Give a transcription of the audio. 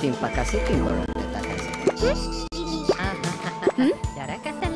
Timpa kasih timur dekat kasih. Jarak kasih.